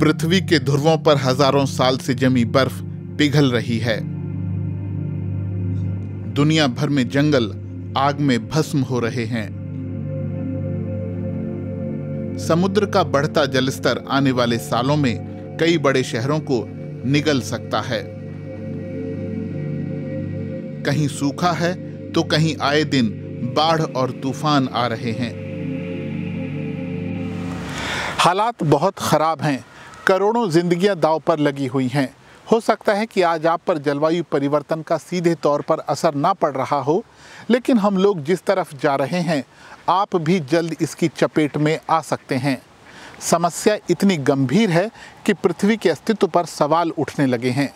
पृथ्वी के ध्रुवों पर हजारों साल से जमी बर्फ पिघल रही है। दुनिया भर में जंगल आग में भस्म हो रहे हैं। समुद्र का बढ़ता जलस्तर आने वाले सालों में कई बड़े शहरों को निगल सकता है। कहीं सूखा है तो कहीं आए दिन बाढ़ और तूफान आ रहे हैं। हालात बहुत खराब हैं। करोड़ों जिंदगियां दांव पर लगी हुई हैं। हो सकता है कि आज आप पर जलवायु परिवर्तन का सीधे तौर पर असर ना पड़ रहा हो, लेकिन हम लोग जिस तरफ जा रहे हैं आप भी जल्द इसकी चपेट में आ सकते हैं। समस्या इतनी गंभीर है कि पृथ्वी के अस्तित्व पर सवाल उठने लगे हैं।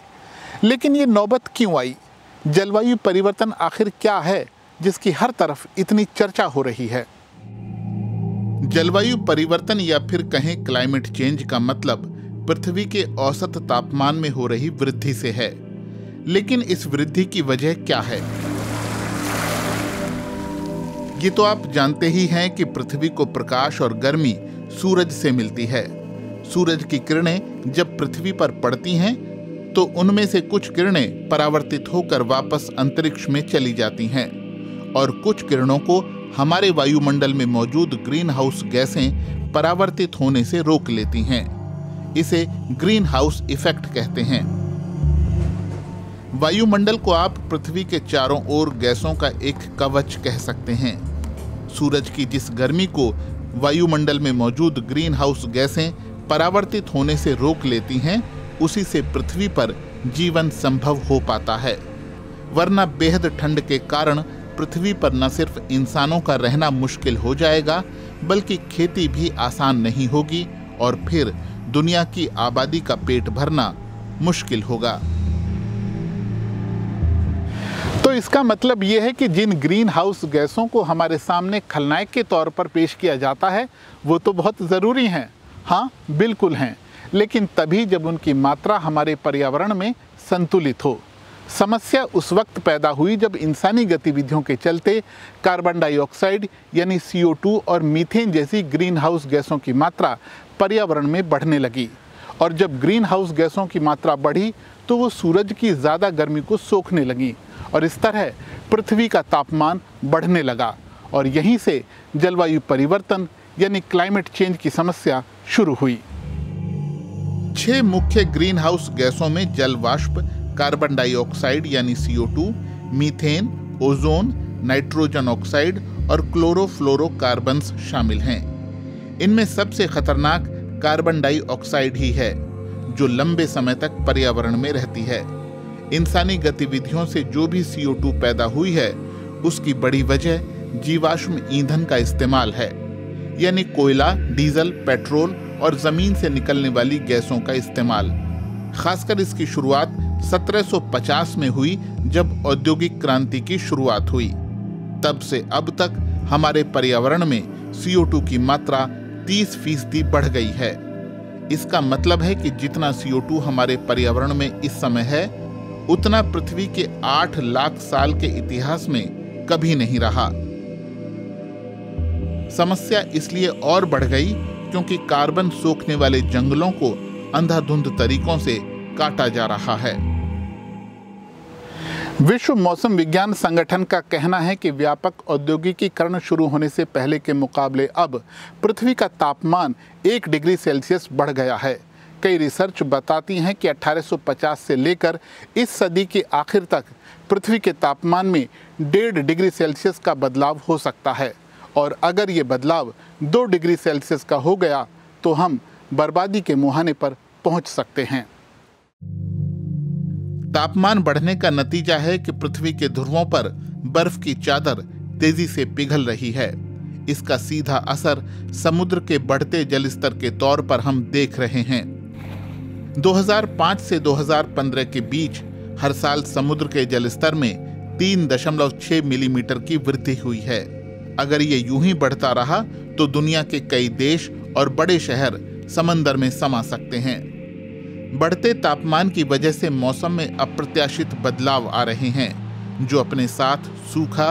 लेकिन ये नौबत क्यों आई? जलवायु परिवर्तन आखिर क्या है जिसकी हर तरफ इतनी चर्चा हो रही है? जलवायु परिवर्तन या फिर कहें क्लाइमेट चेंज का मतलब पृथ्वी के औसत तापमान में हो रही वृद्धि से है। लेकिन इस वृद्धि की वजह क्या है? ये तो आप जानते ही हैं कि पृथ्वी को प्रकाश और गर्मी सूरज से मिलती है। सूरज की किरणें जब पृथ्वी पर पड़ती हैं तो उनमें से कुछ किरणें परावर्तित होकर वापस अंतरिक्ष में चली जाती हैं और कुछ किरणों को हमारे वायुमंडल में मौजूद ग्रीन हाउस गैसें परावर्तित होने से रोक लेती हैं। इसे ग्रीन हाउस इफेक्ट कहते हैं। वायुमंडल को आप पृथ्वी के चारों ओर गैसों का एक कवच कह सकते हैं। सूरज की जिस गर्मी को वायुमंडल में मौजूद ग्रीन हाउस गैसें परावर्तित होने से रोक लेती हैं, उसी से पृथ्वी पर जीवन संभव हो पाता है। वरना बेहद ठंड के कारण पृथ्वी पर न सिर्फ इंसानों का रहना मुश्किल हो जाएगा, बल्कि खेती भी आसान नहीं होगी और फिर दुनिया की आबादी का पेट भरना मुश्किल होगा। तो इसका मतलब यह है कि जिन ग्रीन हाउस गैसों को हमारे सामने खलनायक के तौर पर पेश किया जाता है वो तो बहुत ज़रूरी हैं। हाँ, बिल्कुल हैं, लेकिन तभी जब उनकी मात्रा हमारे पर्यावरण में संतुलित हो। समस्या उस वक्त पैदा हुई जब इंसानी गतिविधियों के चलते कार्बन डाइऑक्साइड यानी CO2 और मीथेन जैसी ग्रीन हाउस गैसों की मात्रा पर्यावरण में बढ़ने लगी। और जब ग्रीन हाउस गैसों की मात्रा बढ़ी तो वो सूरज की ज़्यादा गर्मी को सोखने लगी और इस तरह पृथ्वी का तापमान बढ़ने लगा और यहीं से जलवायु परिवर्तन यानी क्लाइमेट चेंज की समस्या शुरू हुई। 6 मुख्य ग्रीन हाउस गैसों में जल वाष्प, कार्बन डाइऑक्साइड यानी CO2, methane, ozone, nitrogen oxide और क्लोरोफ्लोरोकार्बन्स शामिल हैं। इनमें सबसे खतरनाक कार्बन डाइऑक्साइड ही है, जो लंबे समय तक पर्यावरण में रहती है। इंसानी गतिविधियों से जो भी CO2 पैदा हुई है उसकी बड़ी वजह जीवाश्म ईंधन का इस्तेमाल है, यानी कोयला, डीजल, पेट्रोल और ज़मीन से निकलने वाली गैसों का इस्तेमाल। खासकर इसकी शुरुआत 1750 में हुई जब औद्योगिक क्रांति की शुरुआत हुई। तब से अब तक हमारे पर्यावरण में CO2 की मात्रा 30% बढ़ गई है। इसका मतलब है कि जितना CO2 हमारे पर्यावरण में इस समय है उतना पृथ्वी के 8 लाख साल के इतिहास में कभी नहीं रहा। समस्या इसलिए और बढ़ गई क्योंकि कार्बन सोखने वाले जंगलों को अंधाधुंध तरीकों से काटा जा रहा है। विश्व मौसम विज्ञान संगठन का कहना है कि व्यापक औद्योगिकीकरण शुरू होने से पहले के मुकाबले अब पृथ्वी का तापमान 1 डिग्री सेल्सियस बढ़ गया है। कई रिसर्च बताती हैं कि 1850 से लेकर इस सदी के आखिर तक पृथ्वी के तापमान में 1.5 डिग्री सेल्सियस का बदलाव हो सकता है और अगर ये बदलाव 2 डिग्री सेल्सियस का हो गया तो हम बर्बादी के मुहाने पर पहुंच सकते हैं। तापमान बढ़ने का नतीजा है कि पृथ्वी के ध्रुवों पर बर्फ की चादर तेजी से पिघल रही है। इसका सीधा असर समुद्र के बढ़ते जलस्तर के तौर पर हम देख रहे हैं। 2005 से 2015 के बीच हर साल समुद्र के जलस्तर में 3.6 मिलीमीटर की वृद्धि हुई है। अगर ये यूं ही बढ़ता रहा तो दुनिया के कई देश और बड़े शहर समंदर में समा सकते हैं। बढ़ते तापमान की वजह से मौसम में अप्रत्याशित बदलाव आ रहे हैं, जो अपने साथ सूखा,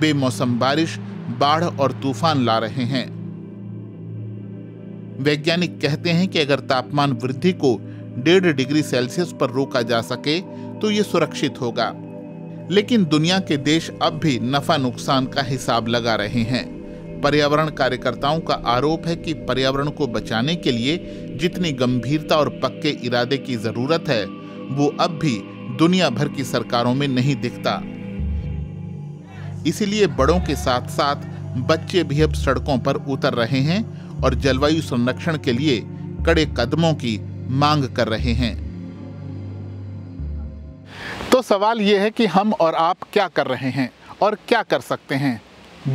बेमौसम बारिश, बाढ़ और तूफान ला रहे हैं। वैज्ञानिक कहते हैं कि अगर तापमान वृद्धि को 1.5 डिग्री सेल्सियस पर रोका जा सके तो ये सुरक्षित होगा। लेकिन दुनिया के देश अब भी नफा नुकसान का हिसाब लगा रहे हैं। पर्यावरण कार्यकर्ताओं का आरोप है कि पर्यावरण को बचाने के लिए जितनी गंभीरता और पक्के इरादे की जरूरत है वो अब भी दुनिया भर की सरकारों में नहीं दिखता। इसलिए बड़ों के साथ साथ बच्चे भी अब सड़कों पर उतर रहे हैं और जलवायु संरक्षण के लिए कड़े कदमों की मांग कर रहे हैं। तो सवाल ये है कि हम और आप क्या कर रहे हैं और क्या कर सकते हैं।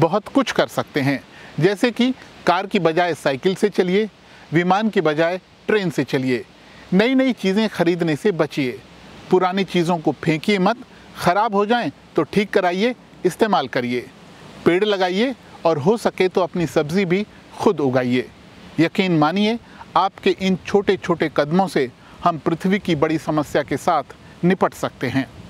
बहुत कुछ कर सकते हैं, जैसे कि कार की बजाय साइकिल से चलिए, विमान की बजाय ट्रेन से चलिए, नई नई चीज़ें खरीदने से बचिए, पुरानी चीज़ों को फेंकिए मत, ख़राब हो जाएं तो ठीक कराइए, इस्तेमाल करिए, पेड़ लगाइए और हो सके तो अपनी सब्ज़ी भी खुद उगाइए। यकीन मानिए, आपके इन छोटे छोटे कदमों से हम पृथ्वी की बड़ी समस्या के साथ निपट सकते हैं।